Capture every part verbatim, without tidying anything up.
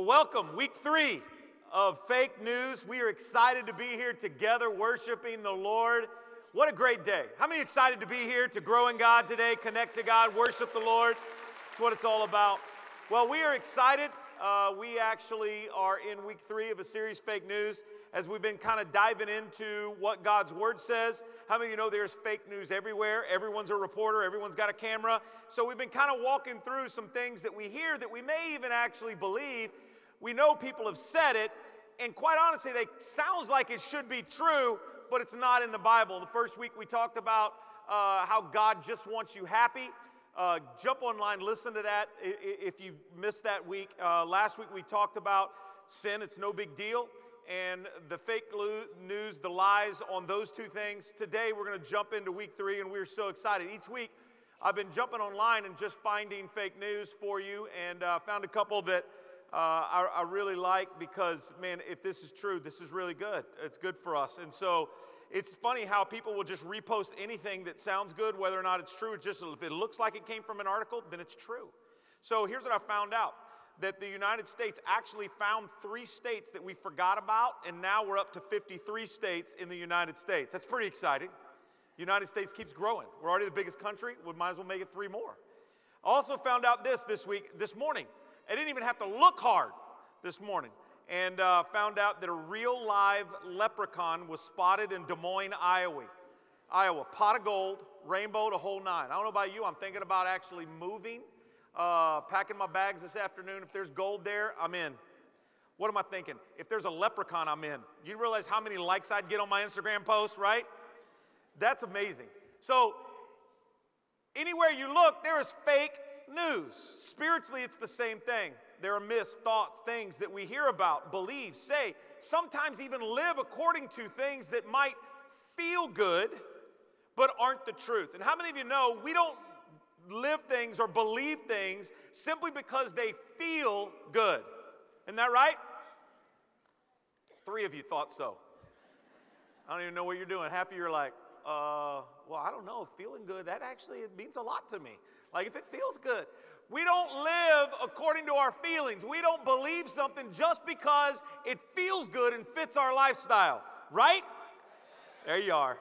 Well, welcome, week three of Fake News. We are excited to be here together worshiping the Lord. What a great day. How many excited to be here to grow in God today, connect to God, worship the Lord? That's what it's all about. Well, we are excited. Uh, we actually are in week three of a series, Fake News, as we've been kind of diving into what God's Word says. How many of you know there's fake news everywhere? Everyone's a reporter. Everyone's got a camera. So we've been kind of walking through some things that we hear that we may even actually believe. We know people have said it, and quite honestly, they sounds like it should be true, but it's not in the Bible. The first week we talked about uh, how God just wants you happy. Uh, jump online, listen to that if you missed that week. Uh, last week we talked about sin, it's no big deal, and the fake news, the lies on those two things. Today we're going to jump into week three, and we're so excited. Each week I've been jumping online and just finding fake news for you, and uh, found a couple that Uh, I, I really like, because, man, if this is true, this is really good. It's good for us. And so it's funny how people will just repost anything that sounds good, whether or not it's true. It's just, if it looks like it came from an article, then it's true. So here's what I found out, that the United States actually found three states that we forgot about, and now we're up to fifty-three states in the United States. That's pretty exciting. The United States keeps growing. We're already the biggest country. We might as well make it three more. Also found out this this week, this morning. I didn't even have to look hard this morning, and uh, found out that a real live leprechaun was spotted in Des Moines, Iowa. Iowa, pot of gold, rainbow, the whole nine. I don't know about you, I'm thinking about actually moving, uh, packing my bags this afternoon. If there's gold there, I'm in. What am I thinking? If there's a leprechaun, I'm in. You realize how many likes I'd get on my Instagram post, right? That's amazing. So anywhere you look, there is fake news. Spiritually, it's the same thing. There are myths, thoughts, things that we hear about, believe, say, sometimes even live according to things that might feel good, but aren't the truth. And how many of you know we don't live things or believe things simply because they feel good? Isn't that right? Three of you thought so. I don't even know what you're doing. Half of you are like, uh, well, I don't know. Feeling good, that actually, it means a lot to me. Like, if it feels good. We don't live according to our feelings. We don't believe something just because it feels good and fits our lifestyle, right? There you are.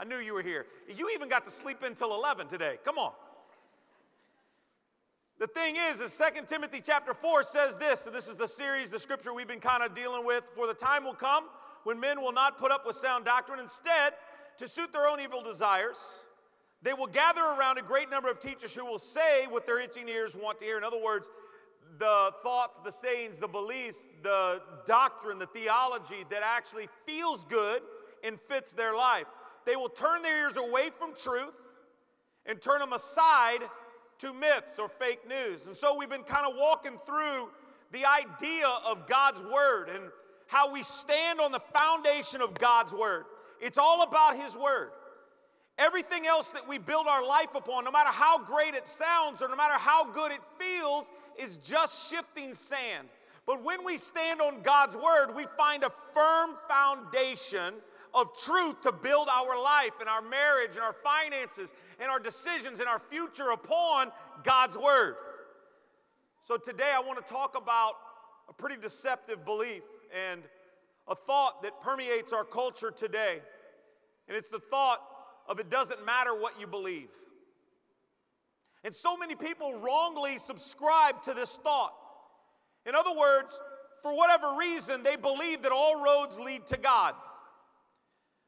I knew you were here. You even got to sleep in till eleven today. Come on. The thing is, is Second Timothy chapter four says this, and this is the series, the scripture we've been kind of dealing with. For the time will come when men will not put up with sound doctrine. Instead, to suit their own evil desires, they will gather around a great number of teachers who will say what their itching ears want to hear. In other words, the thoughts, the sayings, the beliefs, the doctrine, the theology that actually feels good and fits their life. They will turn their ears away from truth and turn them aside to myths or fake news. And so we've been kind of walking through the idea of God's Word and how we stand on the foundation of God's Word. It's all about His Word. Everything else that we build our life upon, no matter how great it sounds or no matter how good it feels, is just shifting sand. But when we stand on God's Word, we find a firm foundation of truth to build our life and our marriage and our finances and our decisions and our future upon God's Word. So today I want to talk about a pretty deceptive belief and a thought that permeates our culture today. And it's the thought of it doesn't matter what you believe. And so many people wrongly subscribe to this thought. In other words, for whatever reason, they believe that all roads lead to God,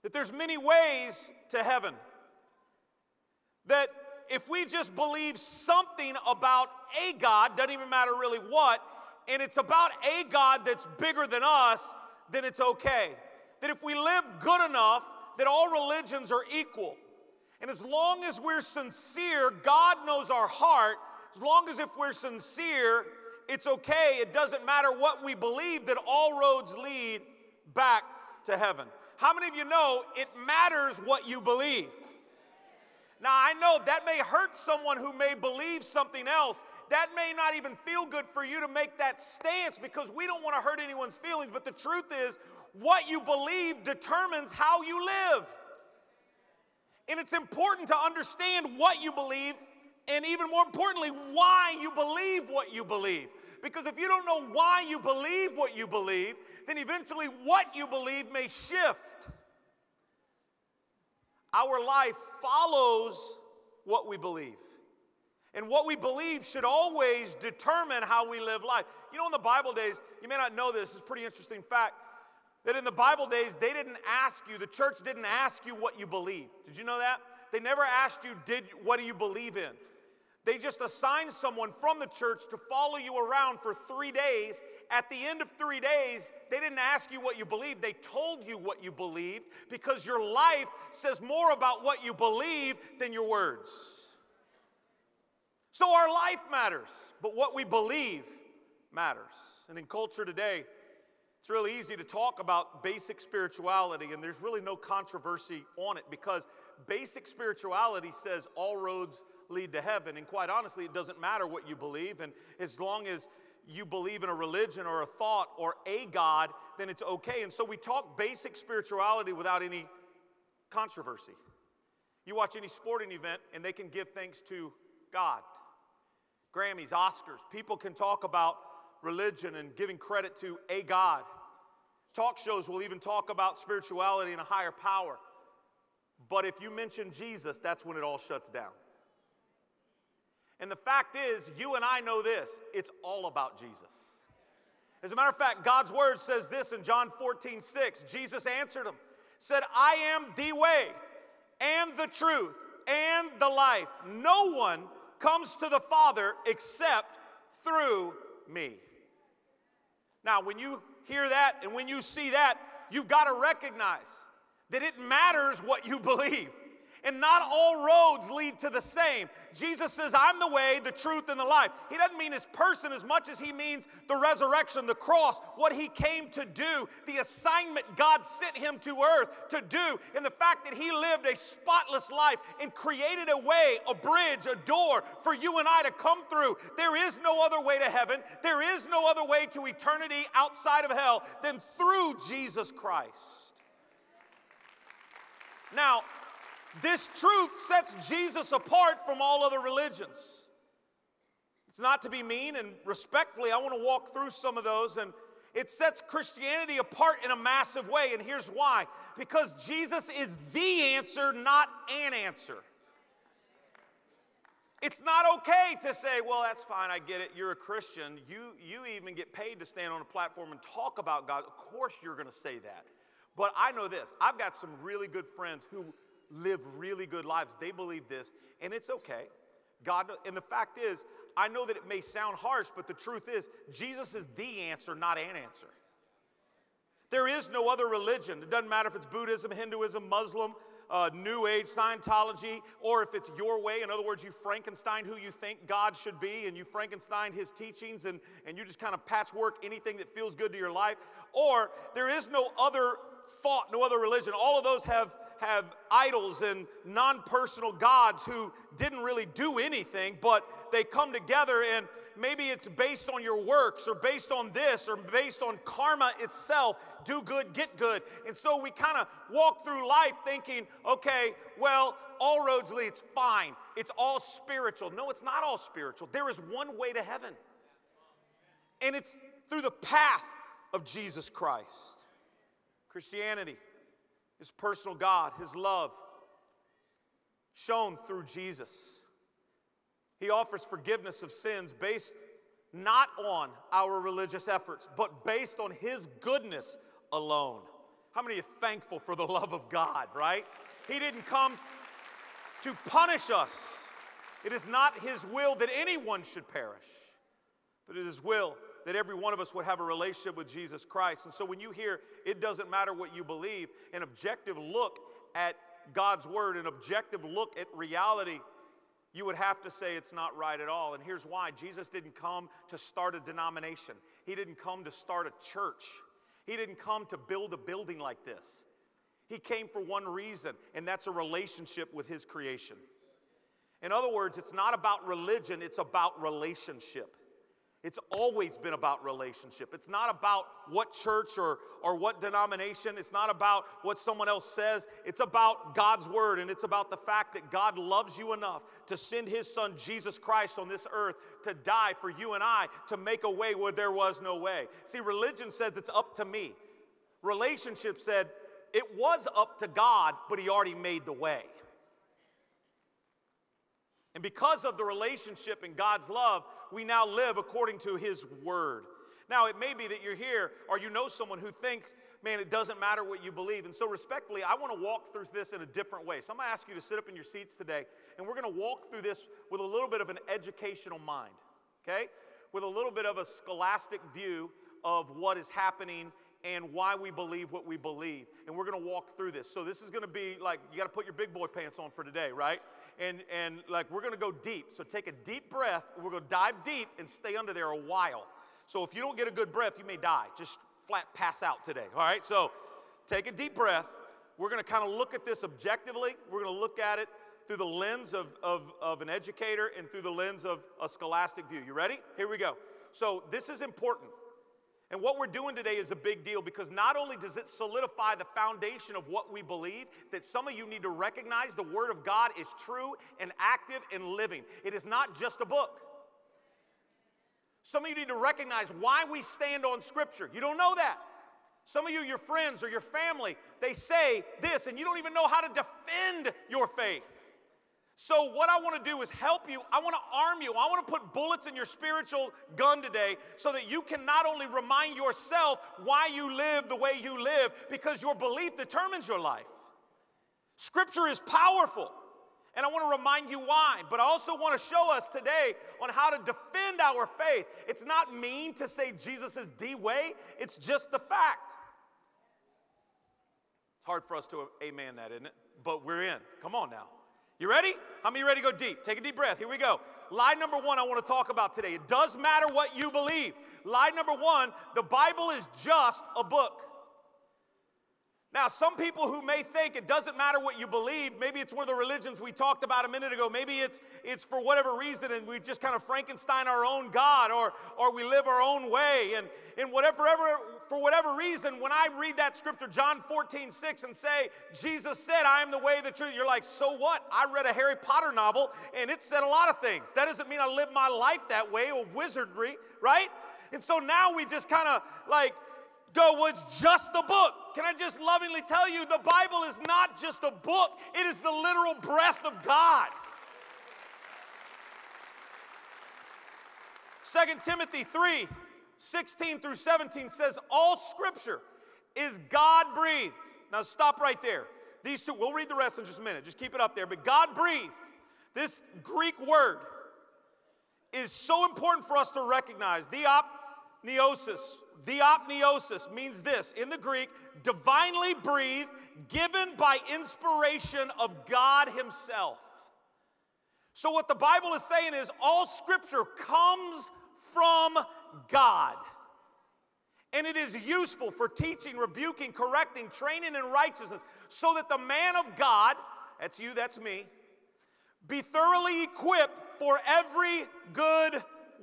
that there's many ways to heaven, that if we just believe something about a God, doesn't even matter really what, and it's about a God that's bigger than us, then it's okay. That if we live good enough, that all religions are equal. And as long as we're sincere, God knows our heart. As long as if we're sincere, it's okay. It doesn't matter what we believe, that all roads lead back to heaven. How many of you know it matters what you believe? Now, I know that may hurt someone who may believe something else. That may not even feel good for you to make that stance, because we don't want to hurt anyone's feelings. But the truth is, what you believe determines how you live. And it's important to understand what you believe, and even more importantly, why you believe what you believe. Because if you don't know why you believe what you believe, then eventually what you believe may shift. Our life follows what we believe. And what we believe should always determine how we live life. You know, in the Bible days, you may not know this, it's a pretty interesting fact, that in the Bible days, they didn't ask you, the church didn't ask you what you believed. Did you know that? They never asked you, "Did what do you believe in?" They just assigned someone from the church to follow you around for three days. At the end of three days, they didn't ask you what you believed. They told you what you believed because your life says more about what you believe than your words. So our life matters, but what we believe matters. And in culture today, it's really easy to talk about basic spirituality, and there's really no controversy on it because basic spirituality says all roads lead to heaven. And quite honestly, it doesn't matter what you believe. And as long as you believe in a religion or a thought or a God, then it's okay. And so we talk basic spirituality without any controversy. You watch any sporting event and they can give thanks to God. Grammys, Oscars, people can talk about religion and giving credit to a God. Talk shows will even talk about spirituality and a higher power. But if you mention Jesus, that's when it all shuts down. And the fact is, you and I know this, it's all about Jesus. As a matter of fact, God's word says this in John fourteen six, Jesus answered him, said, "I am the way and the truth and the life. No one comes to the Father except through me." Now, when you hear that and when you see that, you've got to recognize that it matters what you believe. And not all roads lead to the same. Jesus says, "I'm the way, the truth, and the life." He doesn't mean his person as much as he means the resurrection, the cross, what he came to do, the assignment God sent him to earth to do, and the fact that he lived a spotless life and created a way, a bridge, a door for you and I to come through. There is no other way to heaven. There is no other way to eternity outside of hell than through Jesus Christ. Now, this truth sets Jesus apart from all other religions. It's not to be mean, and respectfully, I want to walk through some of those, and it sets Christianity apart in a massive way, and here's why. Because Jesus is the answer, not an answer. It's not okay to say, "Well, that's fine, I get it, you're a Christian. You, you even get paid to stand on a platform and talk about God." Of course you're going to say that. But I know this, I've got some really good friends who live really good lives. They believe this, and it's okay. God, and the fact is, I know that it may sound harsh, but the truth is, Jesus is the answer, not an answer. There is no other religion. It doesn't matter if it's Buddhism, Hinduism, Muslim, Uh, New Age, Scientology, or if it's your way. In other words, you Frankenstein who you think God should be, and you Frankenstein his teachings, and, and you just kind of patchwork anything that feels good to your life. Or there is no other thought, no other religion. All of those have, have idols and non-personal gods who didn't really do anything, but they come together, and maybe it's based on your works or based on this or based on karma itself. Do good, get good. And so we kind of walk through life thinking, okay, well, all roads lead. It's fine. It's all spiritual. No, it's not all spiritual. There is one way to heaven. And it's through the path of Jesus Christ. Christianity, his personal God, his love, shown through Jesus. He offers forgiveness of sins based not on our religious efforts, but based on his goodness alone. How many are thankful for the love of God, right? He didn't come to punish us. It is not his will that anyone should perish, but it is his will that every one of us would have a relationship with Jesus Christ. And so when you hear, it doesn't matter what you believe, an objective look at God's word, an objective look at reality, you would have to say it's not right at all. And here's why. Jesus didn't come to start a denomination. He didn't come to start a church. He didn't come to build a building like this. He came for one reason, and that's a relationship with his creation. In other words, it's not about religion, it's about relationship. It's always been about relationship. It's not about what church or, or what denomination. It's not about what someone else says. It's about God's word, and it's about the fact that God loves you enough to send his son Jesus Christ on this earth to die for you and I, to make a way where there was no way. See, religion says it's up to me. Relationship said it was up to God, but he already made the way. And because of the relationship and God's love, we now live according to his word. Now, it may be that you're here or you know someone who thinks, man, it doesn't matter what you believe. And so respectfully, I want to walk through this in a different way. So I'm going to ask you to sit up in your seats today, and we're going to walk through this with a little bit of an educational mind, okay? With a little bit of a scholastic view of what is happening and why we believe what we believe. And we're going to walk through this. So this is going to be like, you got to put your big boy pants on for today, right? And, and like, we're going to go deep. So take a deep breath. We're going to dive deep and stay under there a while. So if you don't get a good breath, you may die. Just flat pass out today, all right? So take a deep breath. We're going to kind of look at this objectively. We're going to look at it through the lens of, of, of an educator and through the lens of a scholastic view. You ready? Here we go. So this is important. And what we're doing today is a big deal, because not only does it solidify the foundation of what we believe, that some of you need to recognize the Word of God is true and active and living. It is not just a book. Some of you need to recognize why we stand on Scripture. You don't know that. Some of you, your friends or your family, they say this, and you don't even know how to defend your faith. So what I want to do is help you. I want to arm you. I want to put bullets in your spiritual gun today, so that you can not only remind yourself why you live the way you live, because your belief determines your life. Scripture is powerful, and I want to remind you why, but I also want to show us today on how to defend our faith. It's not mean to say Jesus is the way. It's just the fact. It's hard for us to amen that, isn't it? But we're in. Come on now. You ready? How many are ready to go deep? Take a deep breath. Here we go. Lie number one I want to talk about today. It does matter what you believe. Lie number one, the Bible is just a book. Now, some people who may think it doesn't matter what you believe, maybe it's one of the religions we talked about a minute ago. Maybe it's, it's for whatever reason, and we just kind of Frankenstein our own God, or, or we live our own way. And, and whatever, for whatever reason, when I read that scripture, John fourteen six, and say, Jesus said, I am the way, the truth, you're like, so what? I read a Harry Potter novel, and it said a lot of things. That doesn't mean I live my life that way, or wizardry, right? And so now we just kind of like, go, well, it's just a book. Can I just lovingly tell you, the Bible is not just a book. It is the literal breath of God. Second Timothy three sixteen through seventeen says, all scripture is God-breathed. Now stop right there. These two, we'll read the rest in just a minute. Just keep it up there. But God-breathed, this Greek word, is so important for us to recognize. Theopneosis. Theopneosis means this, in the Greek, divinely breathed, given by inspiration of God himself. So what the Bible is saying is all scripture comes from God. And it is useful for teaching, rebuking, correcting, training in righteousness, so that the man of God, that's you, that's me, be thoroughly equipped for every good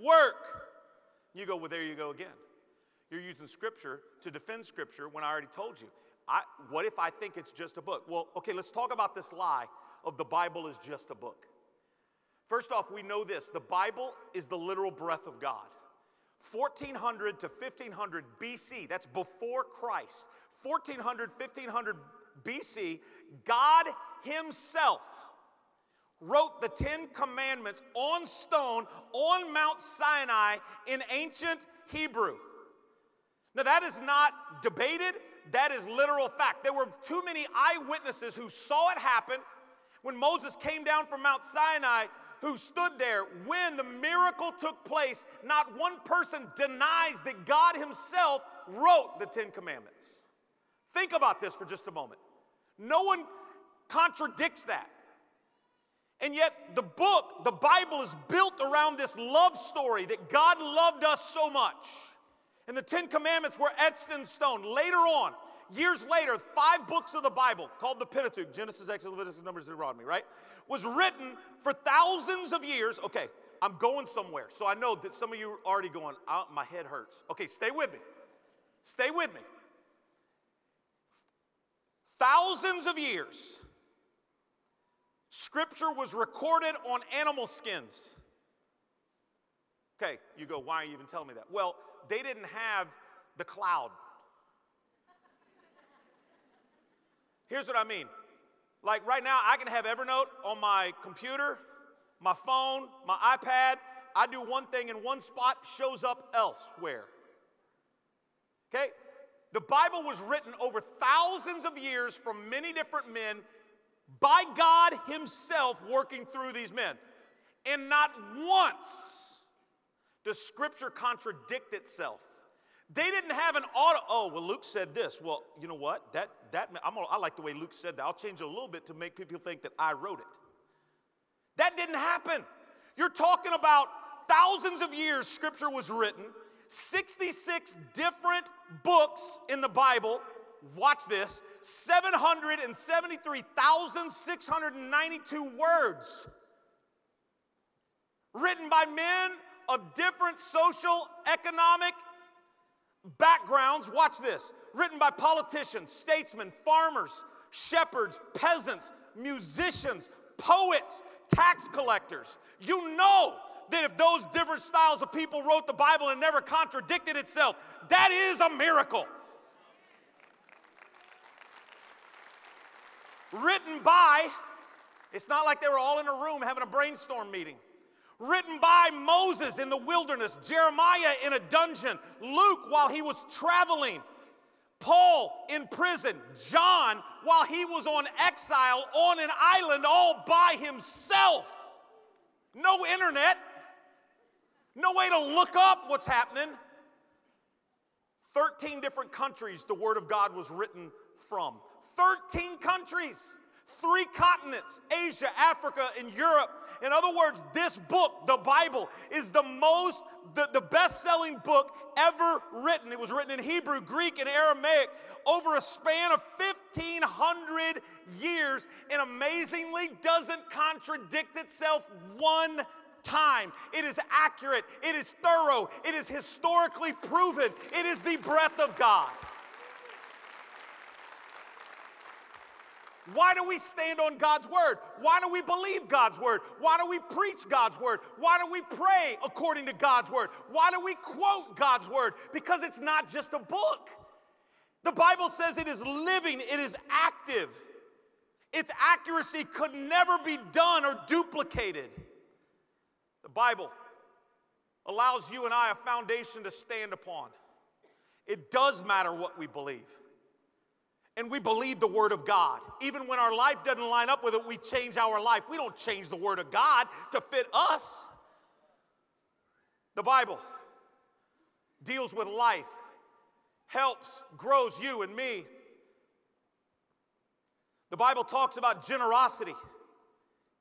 work. You go, well, there you go again. You're using Scripture to defend Scripture when I already told you. I, what if I think it's just a book? Well, okay, let's talk about this lie of the Bible is just a book. First off, we know this. The Bible is the literal breath of God. fourteen hundred to fifteen hundred B C, that's before Christ. fourteen hundred, fifteen hundred B C, God himself wrote the Ten Commandments on stone on Mount Sinai in ancient Hebrew. Now, that is not debated. That is literal fact. There were too many eyewitnesses who saw it happen when Moses came down from Mount Sinai, who stood there when the miracle took place. Not one person denies that God himself wrote the Ten Commandments. Think about this for just a moment. No one contradicts that. And yet the book, the Bible, is built around this love story that God loved us so much. And the Ten Commandments were etched in stone. Later on, years later, five books of the Bible, called the Pentateuch, Genesis, Exodus, Leviticus, Numbers, Deuteronomy, right, was written for thousands of years. Okay, I'm going somewhere. So I know that some of you are already going, oh, my head hurts. Okay, stay with me. Stay with me. Thousands of years, Scripture was recorded on animal skins. Okay, you go, why are you even telling me that? Well, they didn't have the cloud. Here's what I mean. Like right now, I can have Evernote on my computer, my phone, my iPad. I do one thing in one spot, shows up elsewhere. Okay? The Bible was written over thousands of years from many different men by God Himself working through these men. And not once does Scripture contradict itself. They didn't have an auto, oh, well, Luke said this. Well, you know what? That, that, I'm gonna, I like the way Luke said that. I'll change it a little bit to make people think that I wrote it. That didn't happen. You're talking about thousands of years Scripture was written, sixty-six different books in the Bible. Watch this, seven hundred seventy-three thousand six hundred ninety-two words written by men of different social, economic backgrounds. Watch this, written by politicians, statesmen, farmers, shepherds, peasants, musicians, poets, tax collectors. You know that if those different styles of people wrote the Bible and never contradicted itself, that is a miracle. Written by, it's not like they were all in a room having a brainstorm meeting. Written by Moses in the wilderness, Jeremiah in a dungeon, Luke while he was traveling, Paul in prison, John while he was on exile on an island all by himself. No internet, no way to look up what's happening. thirteen different countries the Word of God was written from. thirteen countries, three continents, Asia, Africa, and Europe. In other words, this book, the Bible, is the most, the, the best-selling book ever written. It was written in Hebrew, Greek, and Aramaic over a span of fifteen hundred years, and amazingly doesn't contradict itself one time. It is accurate. It is thorough. It is historically proven. It is the breath of God. Why do we stand on God's Word? Why do we believe God's Word? Why do we preach God's Word? Why do we pray according to God's Word? Why do we quote God's Word? Because it's not just a book. The Bible says it is living, it is active. Its accuracy could never be done or duplicated. The Bible allows you and I a foundation to stand upon. It does matter what we believe. And we believe the Word of God. Even when our life doesn't line up with it, we change our life. We don't change the Word of God to fit us. The Bible deals with life, helps, grows you and me. The Bible talks about generosity,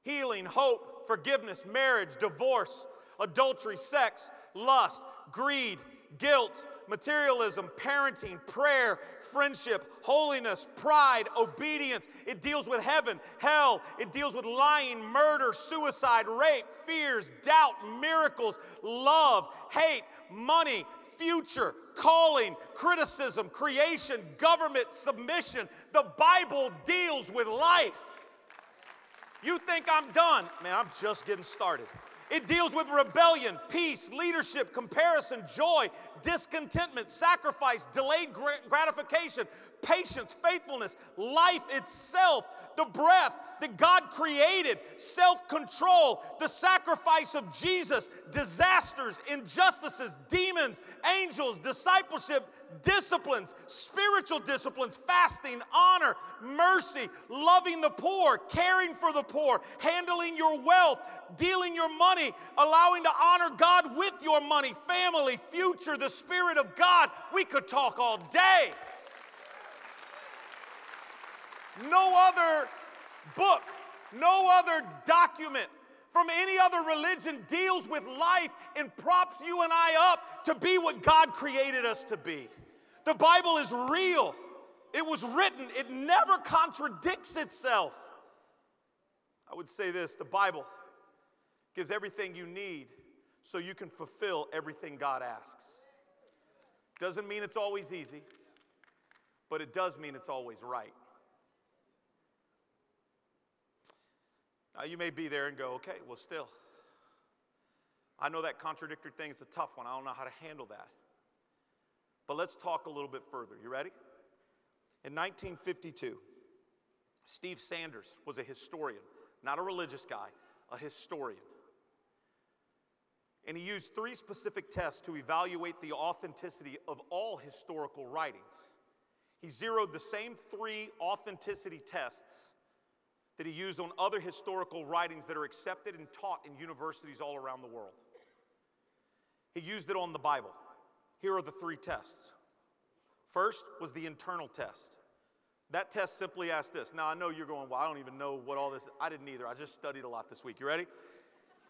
healing, hope, forgiveness, marriage, divorce, adultery, sex, lust, greed, guilt, materialism, parenting, prayer, friendship, holiness, pride, obedience. It deals with heaven, hell. It deals with lying, murder, suicide, rape, fears, doubt, miracles, love, hate, money, future, calling, criticism, creation, government, submission. The Bible deals with life. You think I'm done? Man, I'm just getting started. It deals with rebellion, peace, leadership, comparison, joy, discontentment, sacrifice, delayed gratification, patience, faithfulness, life itself, the breath that God created, self-control, the sacrifice of Jesus, disasters, injustices, demons, angels, discipleship, disciplines, spiritual disciplines, fasting, honor, mercy, loving the poor, caring for the poor, handling your wealth, dealing your money, allowing to honor God with your money, family, future, the Spirit of God. We could talk all day. No other book, no other document from any other religion deals with life and props you and I up to be what God created us to be. The Bible is real. It was written. It never contradicts itself. I would say this, the Bible gives everything you need so you can fulfill everything God asks. Doesn't mean it's always easy, but it does mean it's always right. Now you may be there and go, okay, well still, I know that contradictory thing is a tough one. I don't know how to handle that. But let's talk a little bit further. You ready? In nineteen fifty-two, Steve Sanders was a historian, not a religious guy, a historian. And he used three specific tests to evaluate the authenticity of all historical writings. He zeroed the same three authenticity tests that he used on other historical writings that are accepted and taught in universities all around the world. He used it on the Bible. Here are the three tests. First was the internal test. That test simply asked this. Now I know you're going, well, I don't even know what all this is. I didn't either. I just studied a lot this week. You ready?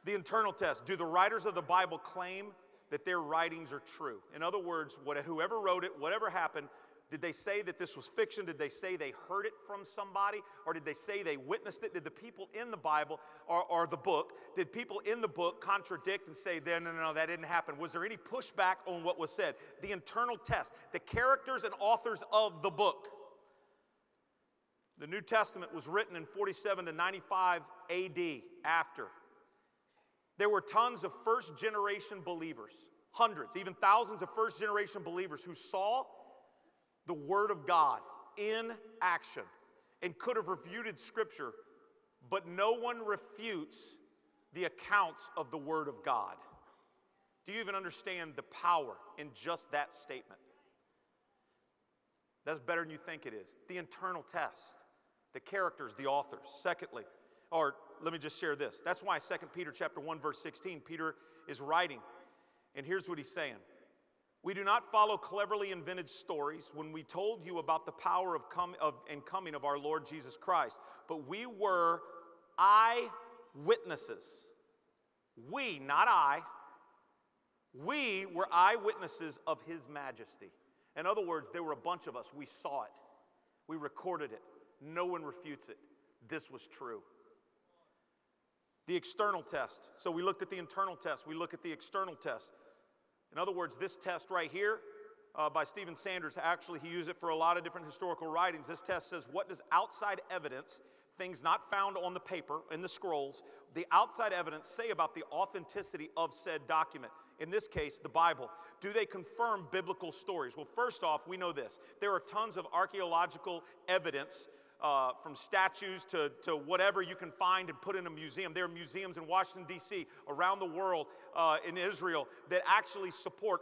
The internal test. Do the writers of the Bible claim that their writings are true? In other words, whoever wrote it, whatever happened, did they say that this was fiction? Did they say they heard it from somebody? Or did they say they witnessed it? Did the people in the Bible or, or the book, did people in the book contradict and say, no, no, no, that didn't happen? Was there any pushback on what was said? The internal test, the characters and authors of the book. The New Testament was written in forty-seven to ninety-five A D after. There were tons of first-generation believers, hundreds, even thousands of first-generation believers who saw the Word of God in action and could have refuted Scripture, but no one refutes the accounts of the Word of God. Do you even understand the power in just that statement? That's better than you think it is. The internal test, the characters, the authors. Secondly, or let me just share this. That's why Second Peter chapter one verse sixteen, Peter is writing, and here's what he's saying. We do not follow cleverly invented stories when we told you about the power of com of, and coming of our Lord Jesus Christ, but we were eyewitnesses. We, not I, we were eyewitnesses of His majesty. In other words, there were a bunch of us. We saw it. We recorded it. No one refutes it. This was true. The external test. So we looked at the internal test. We look at the external test. In other words, this test right here uh, by Stephen Sanders, actually he used it for a lot of different historical writings. This test says, what does outside evidence, things not found on the paper, in the scrolls, the outside evidence say about the authenticity of said document? In this case, the Bible. Do they confirm biblical stories? Well, first off, we know this. There are tons of archaeological evidence Uh, from statues to, to whatever you can find and put in a museum. There are museums in Washington, D C, around the world, uh, in Israel, that actually support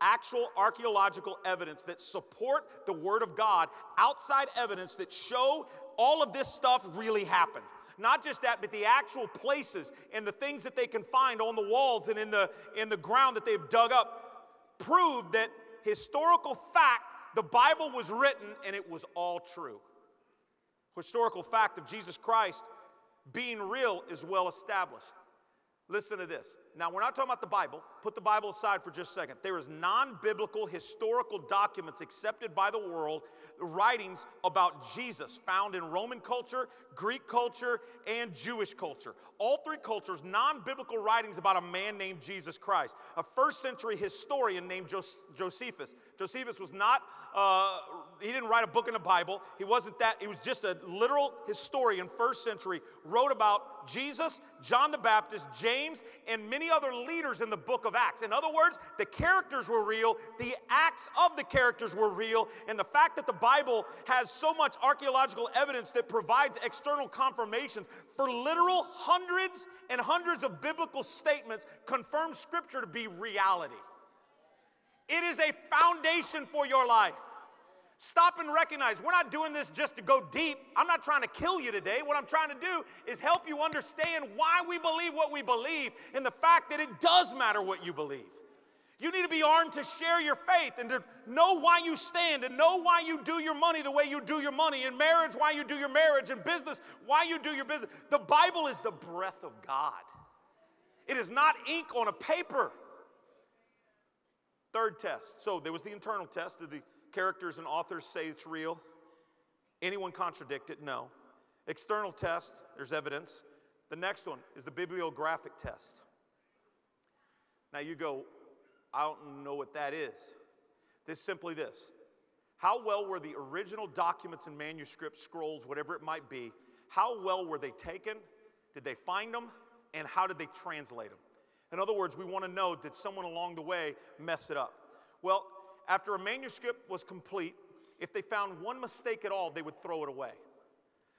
actual archaeological evidence that support the Word of God, outside evidence that show all of this stuff really happened. Not just that, but the actual places and the things that they can find on the walls and in the, in the ground that they've dug up prove that historical fact, the Bible was written and it was all true. Historical fact of Jesus Christ being real is well established. Listen to this. Now, we're not talking about the Bible. Put the Bible aside for just a second. There is non-biblical historical documents accepted by the world, writings about Jesus found in Roman culture, Greek culture, and Jewish culture. All three cultures, non-biblical writings about a man named Jesus Christ. A first century historian named Josephus. Josephus was not, uh, he didn't write a book in the Bible. He wasn't that, he was just a literal historian, first century, wrote about Jesus, John the Baptist, James, and many other leaders in the book of Acts. In other words, the characters were real, the acts of the characters were real, and the fact that the Bible has so much archaeological evidence that provides external confirmations for literal hundreds and hundreds of biblical statements confirms Scripture to be reality. It is a foundation for your life. Stop and recognize, we're not doing this just to go deep. I'm not trying to kill you today. What I'm trying to do is help you understand why we believe what we believe and the fact that it does matter what you believe. You need to be armed to share your faith and to know why you stand and know why you do your money the way you do your money. In marriage, why you do your marriage. In business, why you do your business. The Bible is the breath of God. It is not ink on a paper. Third test. So there was the internal test of the characters and authors say it's real. Anyone contradict it? No. External test, there's evidence. The next one is the bibliographic test. Now you go, I don't know what that is. This is simply this. How well were the original documents and manuscripts, scrolls, whatever it might be, how well were they taken? Did they find them? And how did they translate them? In other words, we want to know, did someone along the way mess it up? Well, after a manuscript was complete, if they found one mistake at all, they would throw it away.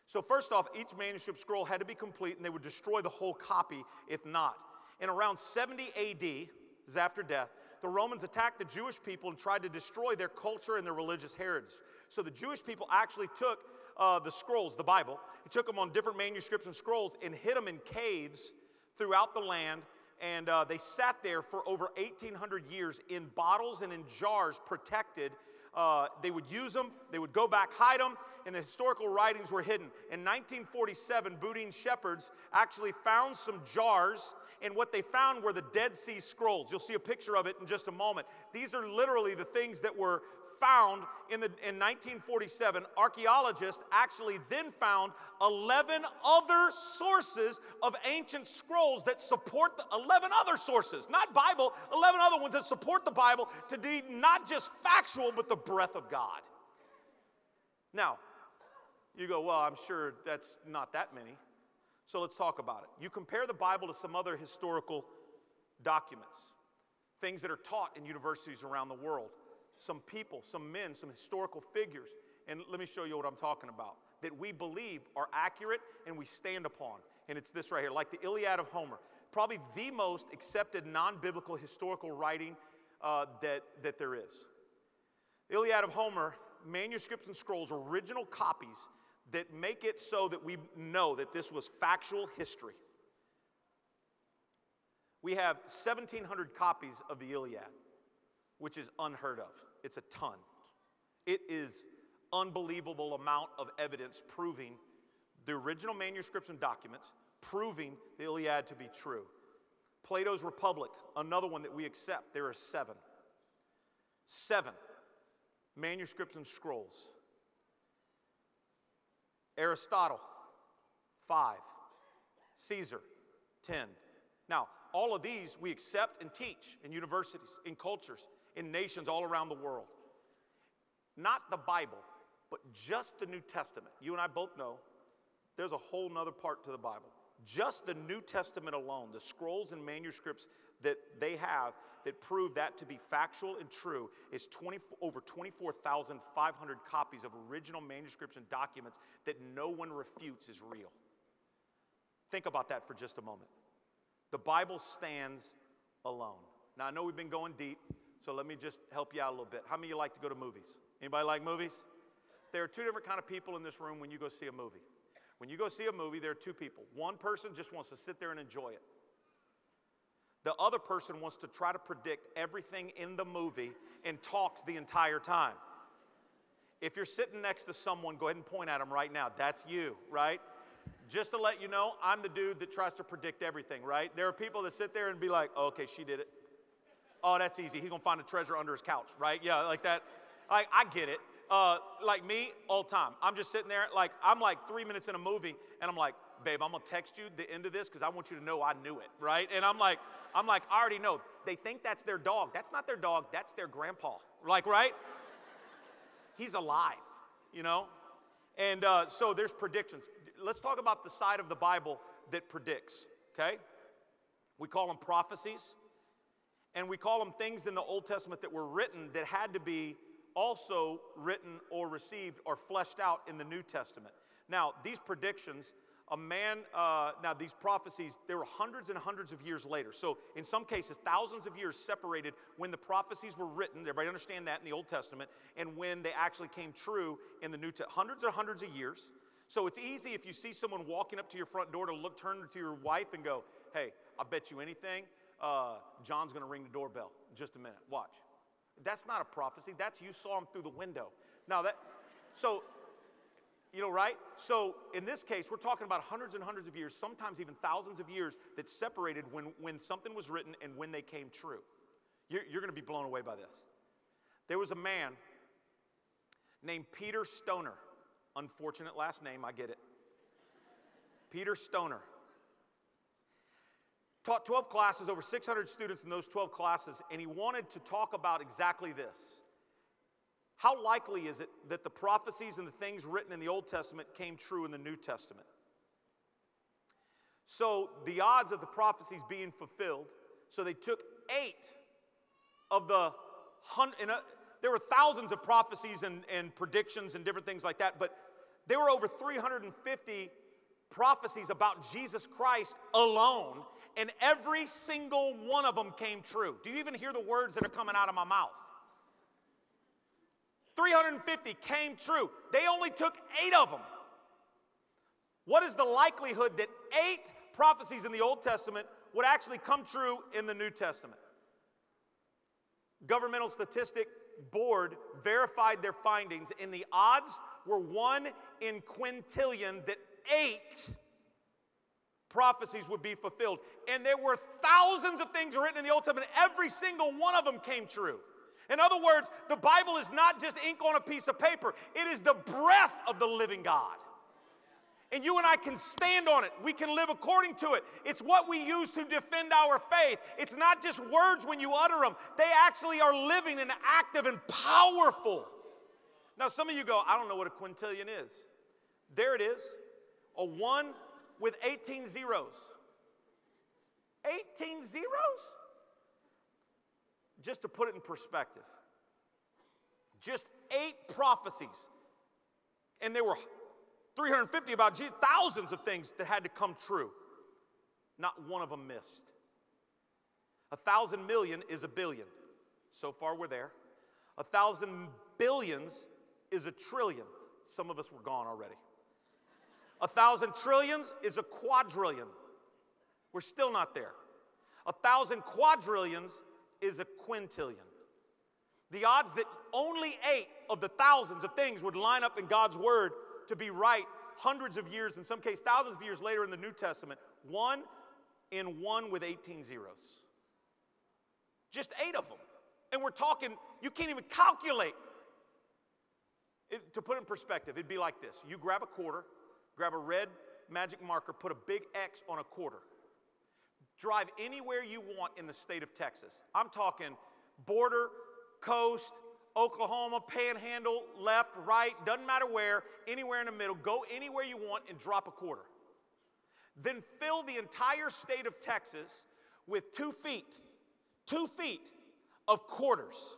So first off, each manuscript scroll had to be complete, and they would destroy the whole copy if not. In around seventy A D, this is after death, the Romans attacked the Jewish people and tried to destroy their culture and their religious heritage. So the Jewish people actually took uh, the scrolls, the Bible, and took them on different manuscripts and scrolls and hid them in caves throughout the land, and uh, they sat there for over eighteen hundred years in bottles and in jars, protected. Uh, they would use them, they would go back, hide them, and the historical writings were hidden. In nineteen forty-seven, Boudin shepherds actually found some jars, and what they found were the Dead Sea Scrolls. You'll see a picture of it in just a moment. These are literally the things that were found in, the, in nineteen forty-seven. Archaeologists actually then found eleven other sources of ancient scrolls that support the eleven other sources, not Bible, eleven other ones that support the Bible to be not just factual, but the breath of God. Now, you go, well, I'm sure that's not that many. So let's talk about it. You compare the Bible to some other historical documents, things that are taught in universities around the world, some people, some men, some historical figures, and let me show you what I'm talking about, that we believe are accurate and we stand upon. And it's this right here, like the Iliad of Homer, probably the most accepted non-biblical historical writing uh, that, that there is. The Iliad of Homer, manuscripts and scrolls, original copies, that make it so that we know that this was factual history. We have seventeen hundred copies of the Iliad, which is unheard of. It's a ton. It is unbelievable amount of evidence proving the original manuscripts and documents, proving the Iliad to be true. Plato's Republic, another one that we accept, there are seven. Seven manuscripts and scrolls. Aristotle, five. Caesar, ten. Now, all of these we accept and teach in universities, in cultures, in nations all around the world. Not the Bible, but just the New Testament. You and I both know there's a whole nother part to the Bible. Just the New Testament alone, the scrolls and manuscripts that they have that prove that to be factual and true is twenty, over twenty-four thousand five hundred copies of original manuscripts and documents that no one refutes is real. Think about that for just a moment. The Bible stands alone. Now, I know we've been going deep, so let me just help you out a little bit. How many of you like to go to movies? Anybody like movies? There are two different kind of people in this room when you go see a movie. When you go see a movie, there are two people. One person just wants to sit there and enjoy it. The other person wants to try to predict everything in the movie and talks the entire time. If you're sitting next to someone, go ahead and point at them right now. That's you, right? Just to let you know, I'm the dude that tries to predict everything, right? There are people that sit there and be like, oh, okay, she did it. Oh, that's easy. He's going to find a treasure under his couch, right? Yeah, like that. Like, I get it. Uh, like me, all the time. I'm just sitting there, like, I'm like three minutes in a movie, and I'm like, babe, I'm going to text you the end of this because I want you to know I knew it, right? And I'm like, I'm like, I already know. They think that's their dog. That's not their dog. That's their grandpa. Like, right? He's alive, you know? And uh, so there's predictions. Let's talk about the side of the Bible that predicts, okay? We call them prophecies. And we call them things in the Old Testament that were written that had to be also written or received or fleshed out in the New Testament. Now, these predictions... A man, uh, now these prophecies, they were hundreds and hundreds of years later. So in some cases, thousands of years separated when the prophecies were written, everybody understand that in the Old Testament, and when they actually came true in the New Testament. Hundreds and hundreds of years. So it's easy if you see someone walking up to your front door to look, turn to your wife and go, hey, I bet you anything, uh, John's going to ring the doorbell in just a minute. Watch. That's not a prophecy. That's you saw him through the window. Now that, so... You know, right? So in this case, we're talking about hundreds and hundreds of years, sometimes even thousands of years that separated when, when something was written and when they came true. You're, you're going to be blown away by this. There was a man named Peter Stoner. Unfortunate last name, I get it. Peter Stoner. taught twelve classes, over six hundred students in those twelve classes, and he wanted to talk about exactly this. How likely is it that the prophecies and the things written in the Old Testament came true in the New Testament? So the odds of the prophecies being fulfilled, so they took eight of the hundred, and a, there were thousands of prophecies and, and predictions and different things like that, but there were over three hundred fifty prophecies about Jesus Christ alone, and every single one of them came true. Do you even hear the words that are coming out of my mouth? three hundred fifty came true. They only took eight of them. What is the likelihood that eight prophecies in the Old Testament would actually come true in the New Testament? Governmental Statistic Board verified their findings, and the odds were one in quintillion that eight prophecies would be fulfilled. And there were thousands of things written in the Old Testament. Every single one of them came true. In other words, the Bible is not just ink on a piece of paper. It is the breath of the living God. And you and I can stand on it. We can live according to it. It's what we use to defend our faith. It's not just words when you utter them. They actually are living and active and powerful. Now, some of you go, I don't know what a quintillion is. There it is. A one with eighteen zeros. eighteen zeros? Just to put it in perspective, just eight prophecies, and there were three hundred fifty about Jesus, thousands of things that had to come true. Not one of them missed. A thousand million is a billion. So far we're there. A thousand billions is a trillion. Some of us were gone already. A thousand trillions is a quadrillion. We're still not there. A thousand quadrillions is a quintillion. The odds that only eight of the thousands of things would line up in God's word to be right hundreds of years, in some cases thousands of years later in the New Testament, one in one with eighteen zeros. Just eight of them. And we're talking, you can't even calculate. It, to put it in perspective, it'd be like this. You grab a quarter, grab a red magic marker, put a big X on a quarter. Drive anywhere you want in the state of Texas. I'm talking border, coast, Oklahoma, panhandle, left, right, doesn't matter where, anywhere in the middle. Go anywhere you want and drop a quarter. Then fill the entire state of Texas with two feet, two feet of quarters.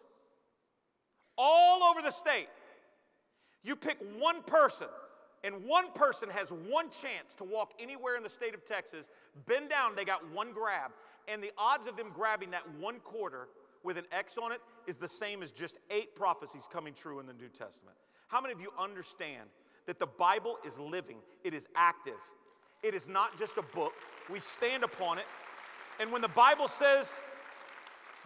All over the state. You pick one person. And one person has one chance to walk anywhere in the state of Texas, bend down, they got one grab. And the odds of them grabbing that one quarter with an X on it is the same as just eight prophecies coming true in the New Testament. How many of you understand that the Bible is living? It is active. It is not just a book. We stand upon it. And when the Bible says,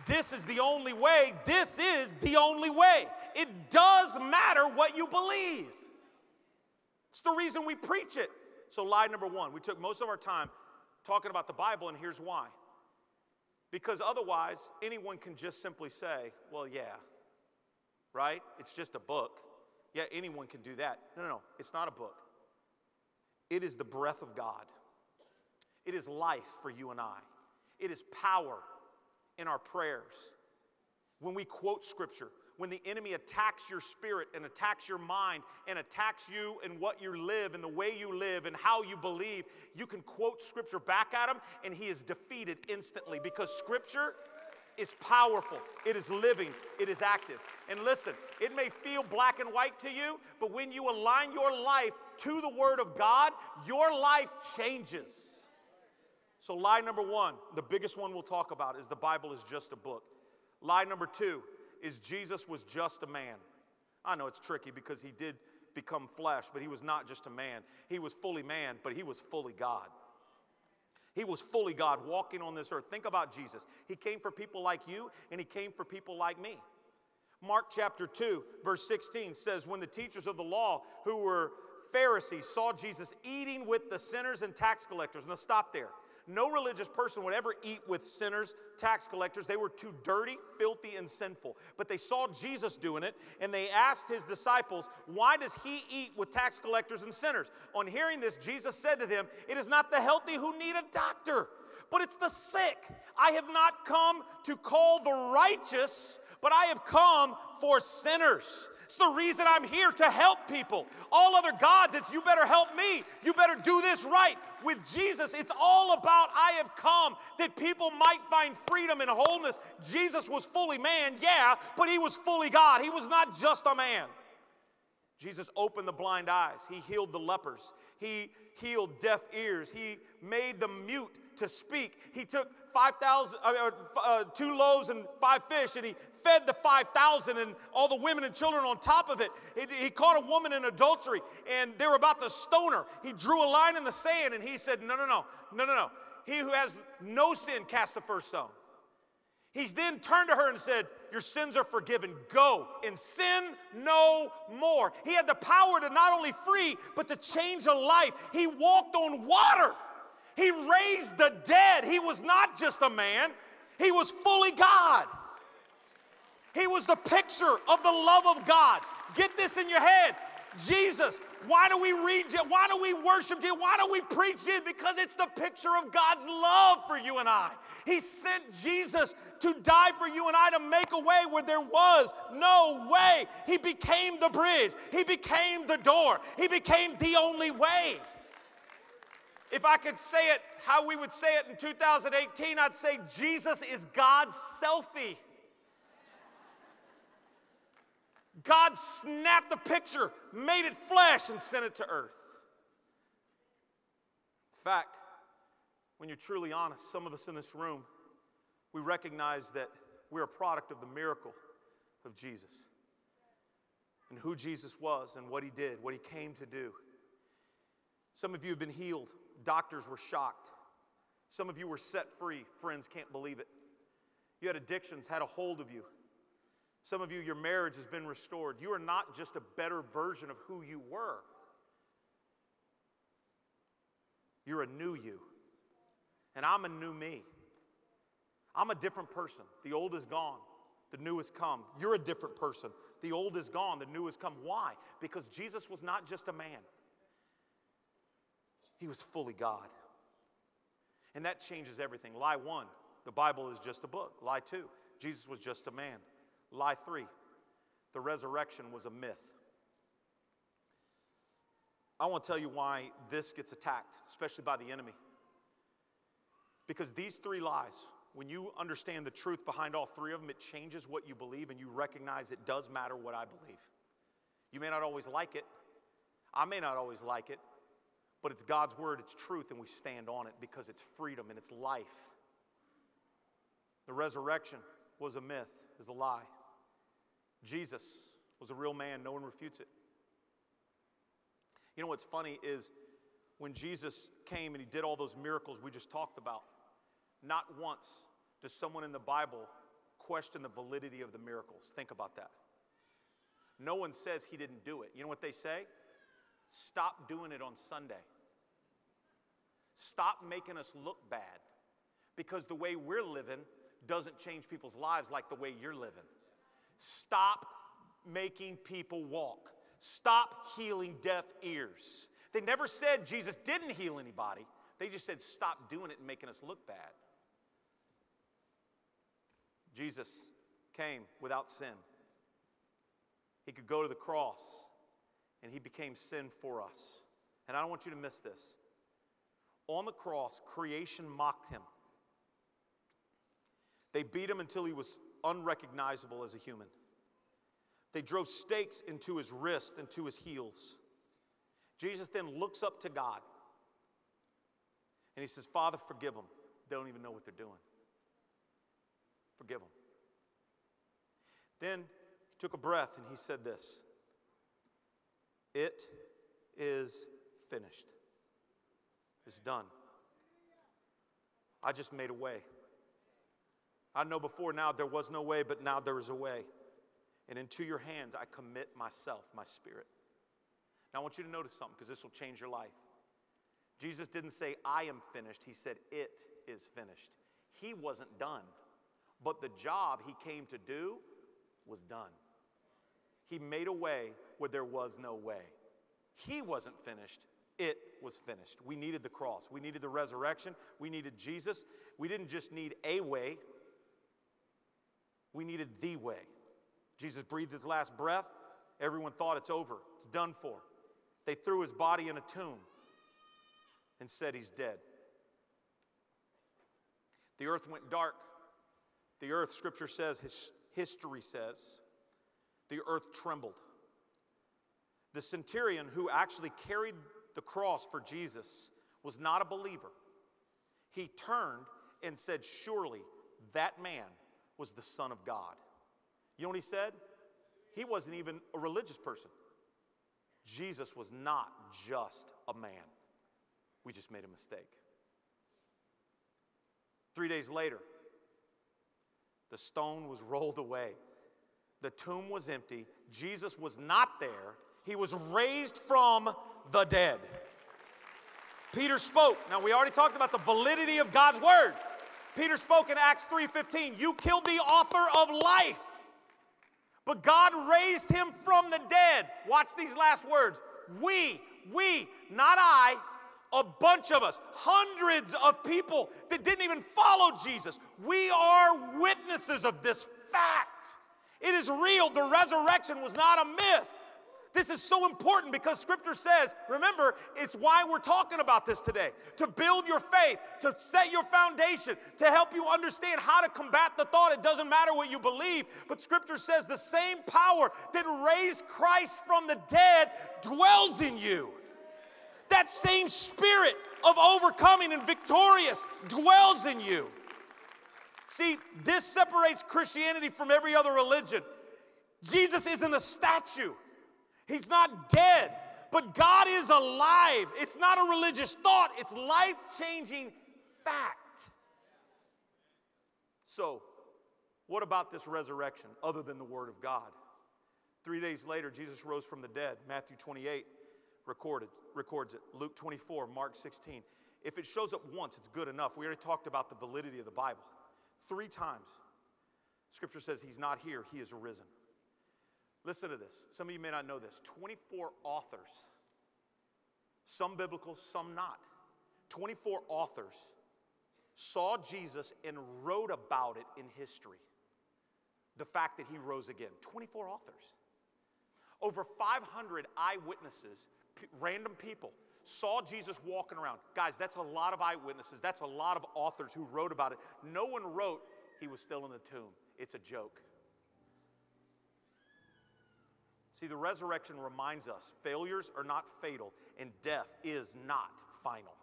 this is the only way, this is the only way. It does matter what you believe. It's the reason we preach it. So lie number one, we took most of our time talking about the Bible, and here's why. Because otherwise, anyone can just simply say, well, yeah, right? It's just a book. Yeah, anyone can do that. No, no, no, it's not a book. It is the breath of God. It is life for you and I. It is power in our prayers. When we quote Scripture, when the enemy attacks your spirit and attacks your mind and attacks you and what you live and the way you live and how you believe, you can quote Scripture back at him and he is defeated instantly because Scripture is powerful. It is living. It is active. And listen, it may feel black and white to you, but when you align your life to the Word of God, your life changes. So lie number one, the biggest one we'll talk about, is the Bible is just a book. Lie number two is Jesus was just a man. I know it's tricky because he did become flesh, but he was not just a man. He was fully man, but he was fully God. He was fully God walking on this earth. Think about Jesus. He came for people like you, and he came for people like me. Mark chapter two, verse sixteen says, when the teachers of the law who were Pharisees saw Jesus eating with the sinners and tax collectors. Now stop there. No religious person would ever eat with sinners, tax collectors. They were too dirty, filthy, and sinful. But they saw Jesus doing it, and they asked his disciples, why does he eat with tax collectors and sinners? On hearing this, Jesus said to them, it is not the healthy who need a doctor, but it's the sick. I have not come to call the righteous, but I have come for sinners. It's the reason I'm here, to help people. All other gods, it's you better help me. You better do this right. With Jesus, it's all about I have come that people might find freedom and wholeness. Jesus was fully man, yeah, but he was fully God. He was not just a man. Jesus opened the blind eyes. He healed the lepers. He healed deaf ears. He made the mute to speak. He took five thousand, uh, uh, two loaves and five fish, and he fed the five thousand and all the women and children on top of it. He, he caught a woman in adultery, and they were about to stone her. He drew a line in the sand, and he said, no, no, no, no, no, no. He who has no sin cast the first stone. He then turned to her and said, your sins are forgiven. Go and sin no more. He had the power to not only free, but to change a life. He walked on water. He raised the dead. He was not just a man. He was fully God. He was the picture of the love of God. Get this in your head. Jesus, why do we read you? Why do we worship you? Why do we preach you? Because it's the picture of God's love for you and I. He sent Jesus to die for you and I, to make a way where there was no way. He became the bridge. He became the door. He became the only way. If I could say it how we would say it in two thousand eighteen, I'd say Jesus is God's selfie. God snapped a picture, made it flesh, and sent it to earth. In fact, when you're truly honest, some of us in this room, we recognize that we're a product of the miracle of Jesus and who Jesus was and what he did, what he came to do. Some of you have been healed. Doctors were shocked. Some of you were set free. Friends can't believe it. You had addictions, had a hold of you. Some of you, your marriage has been restored. You are not just a better version of who you were. You're a new you. And I'm a new me. I'm a different person. The old is gone. The new has come. You're a different person. The old is gone. The new has come. Why? Because Jesus was not just a man. He was fully God. And that changes everything. Lie one, the Bible is just a book. Lie two, Jesus was just a man. Lie three, the resurrection was a myth. I want to tell you why this gets attacked, especially by the enemy. Because these three lies, when you understand the truth behind all three of them, it changes what you believe, and you recognize it does matter what I believe. You may not always like it. I may not always like it. But it's God's word, it's truth, and we stand on it because it's freedom and it's life. The resurrection was a myth, is a lie. Jesus was a real man. No one refutes it. You know what's funny is when Jesus came and he did all those miracles we just talked about, not once does someone in the Bible question the validity of the miracles. Think about that. No one says he didn't do it. You know what they say? Stop doing it on Sunday. Stop making us look bad, because the way we're living doesn't change people's lives like the way you're living. Stop making people walk. Stop healing deaf ears. They never said Jesus didn't heal anybody. They just said stop doing it and making us look bad. Jesus came without sin. He could go to the cross, and he became sin for us. And I don't want you to miss this. On the cross, creation mocked him. They beat him until he was unrecognizable as a human. They drove stakes into his wrists and to his heels. Jesus then looks up to God. And he says, Father, forgive them. They don't even know what they're doing. Forgive them. Then he took a breath and he said this. It is finished. It's done. I just made a way. I know before now there was no way, but now there is a way. And into your hands I commit myself, my spirit. Now I want you to notice something, because this will change your life. Jesus didn't say, I am finished. He said, it is finished. He wasn't done. But the job he came to do was done. He made a way where there was no way. He wasn't finished. it was finished. We needed the cross. We needed the resurrection. We needed Jesus. We didn't just need a way. We needed the way. Jesus breathed his last breath. Everyone thought it's over. It's done for. They threw his body in a tomb and said he's dead. The earth went dark. The earth, Scripture says, his, history says, the earth trembled. The centurion who actually carried the cross for Jesus was not a believer. He turned and said, surely that man was the Son of God. You know what he said? He wasn't even a religious person. Jesus was not just a man. We just made a mistake. Three days later, the stone was rolled away. The tomb was empty. Jesus was not there. He was raised from the dead. Peter spoke. Now, we already talked about the validity of God's word. Peter spoke in Acts three fifteen. You killed the author of life, but God raised him from the dead. Watch these last words. We, we, not I, a bunch of us, hundreds of people that didn't even follow Jesus. We are witnesses of this fact. It is real. The resurrection was not a myth. This is so important because Scripture says, remember, it's why we're talking about this today. To build your faith, to set your foundation, to help you understand how to combat the thought it doesn't matter what you believe. But Scripture says the same power that raised Christ from the dead dwells in you. That same spirit of overcoming and victorious dwells in you. See, this separates Christianity from every other religion. Jesus isn't a statue. He's not dead, but God is alive. It's not a religious thought. It's life-changing fact. So, what about this resurrection other than the Word of God? Three days later, Jesus rose from the dead. Matthew twenty-eight recorded, records it. Luke twenty-four, Mark sixteen. If it shows up once, it's good enough. We already talked about the validity of the Bible. Three times, Scripture says he's not here, he is risen. Listen to this. Some of you may not know this. twenty-four authors, some biblical, some not. twenty-four authors saw Jesus and wrote about it in history. The fact that he rose again. twenty-four authors. Over five hundred eyewitnesses, random people, saw Jesus walking around. Guys, that's a lot of eyewitnesses. That's a lot of authors who wrote about it. No one wrote he was still in the tomb. It's a joke. See, the resurrection reminds us failures are not fatal and death is not final.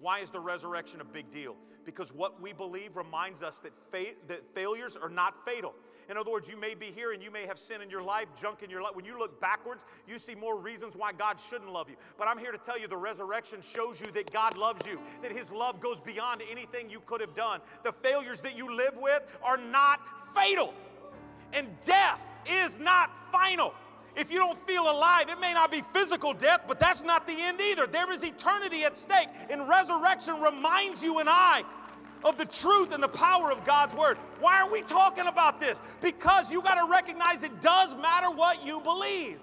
Why is the resurrection a big deal? Because what we believe reminds us that, fa that failures are not fatal. In other words, you may be here and you may have sin in your life, junk in your life. When you look backwards, you see more reasons why God shouldn't love you. But I'm here to tell you the resurrection shows you that God loves you, that his love goes beyond anything you could have done. The failures that you live with are not fatal, and death is not final. If you don't feel alive, it may not be physical death, but that's not the end either. There is eternity at stake, and resurrection reminds you and I of the truth and the power of God's word. Why are we talking about this? Because you got to recognize it does matter what you believe.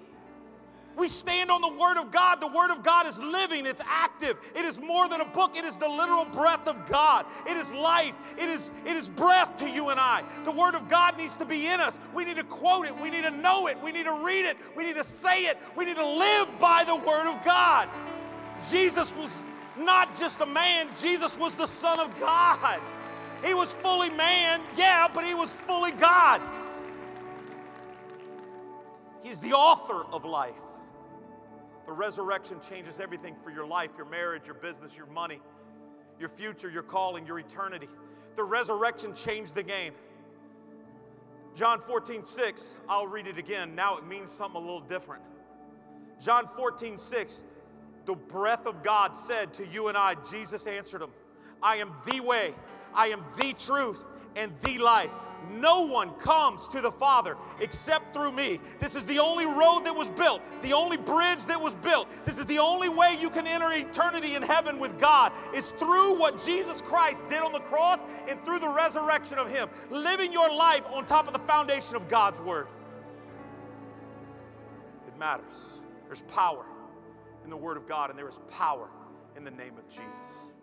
We stand on the word of God. The word of God is living. It's active. It is more than a book. It is the literal breath of God. It is life. It is, it is breath to you and I. The word of God needs to be in us. We need to quote it. We need to know it. We need to read it. We need to say it. We need to live by the word of God. Jesus was not just a man. Jesus was the Son of God. He was fully man, yeah, but he was fully God. He's the author of life. The resurrection changes everything for your life, your marriage, your business, your money, your future, your calling, your eternity. The resurrection changed the game. John fourteen six, I'll read it again. Now it means something a little different. John fourteen six, the breath of God said to you and I, Jesus answered him, I am the way, I am the truth, and the life. No one comes to the Father except through me. This is the only road that was built, the only bridge that was built. This is the only way you can enter eternity in heaven with God is through what Jesus Christ did on the cross and through the resurrection of him. Living your life on top of the foundation of God's word. It matters. There's power. in the Word of God, and there is power in the name of Jesus.